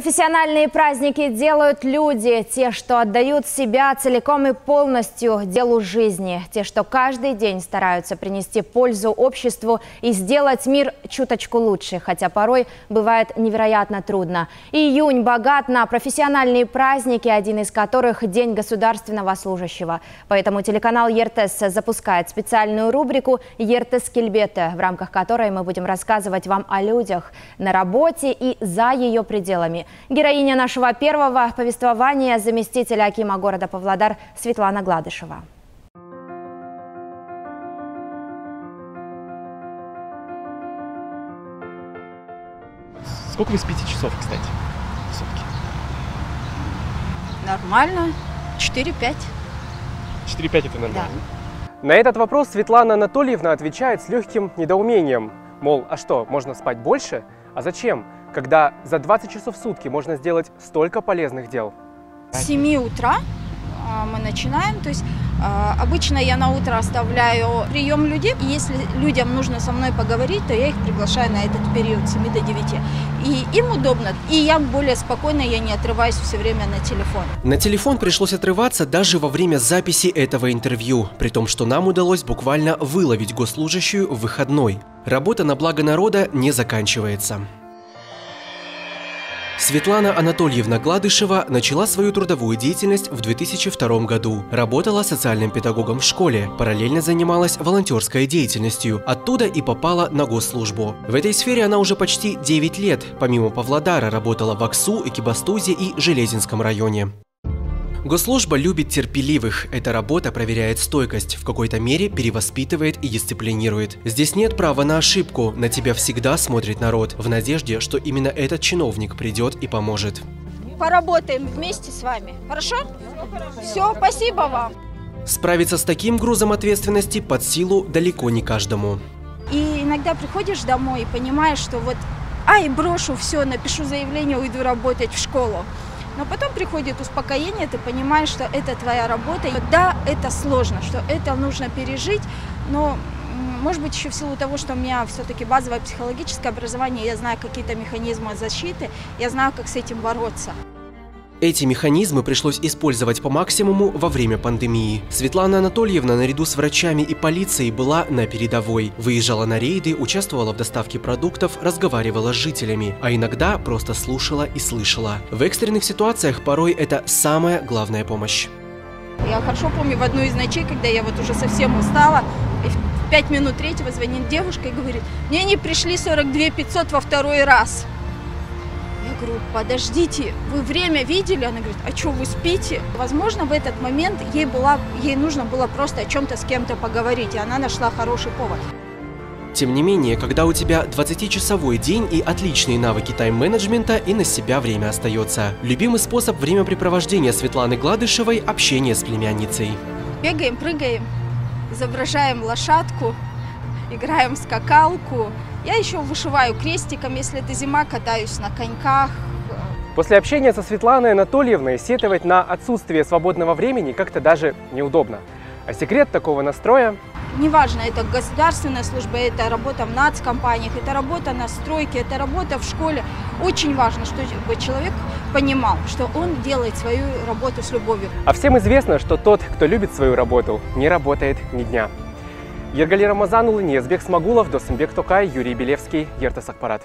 Профессиональные праздники делают люди, те, что отдают себя целиком и полностью делу жизни, те, что каждый день стараются принести пользу обществу и сделать мир чуточку лучше, хотя порой бывает невероятно трудно. Июнь богат на профессиональные праздники, один из которых – День государственного служащего. Поэтому телеканал Ертес запускает специальную рубрику «Ертес Кельбета», в рамках которой мы будем рассказывать вам о людях на работе и за ее пределами. Героиня нашего первого повествования – заместитель акима города Павлодар Светлана Гладышева. Сколько вы спите часов, кстати, в сутки? Нормально. 4-5. 4-5 – это нормально? Да. На этот вопрос Светлана Анатольевна отвечает с легким недоумением. Мол, а что, можно спать больше? А зачем, когда за 20 часов в сутки можно сделать столько полезных дел? С 7 утра мы начинаем. То есть обычно я на утро оставляю прием людей. И если людям нужно со мной поговорить, то я их приглашаю на этот период с 7 до 9. И им удобно. И я более спокойно, я не отрываюсь все время на телефон. На телефон пришлось отрываться даже во время записи этого интервью. При том, что нам удалось буквально выловить госслужащую в выходной. Работа на благо народа не заканчивается. Светлана Анатольевна Гладышева начала свою трудовую деятельность в 2002 году. Работала социальным педагогом в школе, параллельно занималась волонтерской деятельностью. Оттуда и попала на госслужбу. В этой сфере она уже почти 9 лет. Помимо Павлодара работала в Аксу, Экибастузе и Железинском районе. Госслужба любит терпеливых. Эта работа проверяет стойкость, в какой-то мере перевоспитывает и дисциплинирует. Здесь нет права на ошибку, на тебя всегда смотрит народ, в надежде, что именно этот чиновник придет и поможет. Поработаем вместе с вами, хорошо? Все, спасибо вам. Справиться с таким грузом ответственности под силу далеко не каждому. И иногда приходишь домой и понимаешь, что вот, ай, брошу все, напишу заявление, уйду работать в школу. Но потом приходит успокоение, ты понимаешь, что это твоя работа. Да, это сложно, что это нужно пережить, но, может быть, еще в силу того, что у меня все-таки базовое психологическое образование, я знаю какие-то механизмы защиты, я знаю, как с этим бороться. Эти механизмы пришлось использовать по максимуму во время пандемии. Светлана Анатольевна наряду с врачами и полицией была на передовой. Выезжала на рейды, участвовала в доставке продуктов, разговаривала с жителями, а иногда просто слушала и слышала. В экстренных ситуациях порой это самая главная помощь. Я хорошо помню в одну из ночей, когда я вот уже совсем устала, и в 5 минут третьего звонит девушка и говорит: «Мне не пришли 42 500 во второй раз». Я говорю: подождите, вы время видели? Она говорит: а что, вы спите? Возможно, в этот момент ей нужно было просто о чем-то с кем-то поговорить, и она нашла хороший повод. Тем не менее, когда у тебя 20-часовой день и отличные навыки тайм-менеджмента, и на себя время остается. Любимый способ времяпрепровождения Светланы Гладышевой – общение с племянницей. Бегаем, прыгаем, изображаем лошадку, играем в скакалку. Я еще вышиваю крестиком, если это зима, катаюсь на коньках. После общения со Светланой Анатольевной сетовать на отсутствие свободного времени как-то даже неудобно. А секрет такого настроя? Неважно, это государственная служба, это работа в нацкомпаниях, это работа на стройке, это работа в школе. Очень важно, чтобы человек понимал, что он делает свою работу с любовью. А всем известно, что тот, кто любит свою работу, не работает ни дня. Ергали Рамазанулы, Незбек Смагулов, Досымбек Токай, Юрий Белевский, Ертас Акпарат.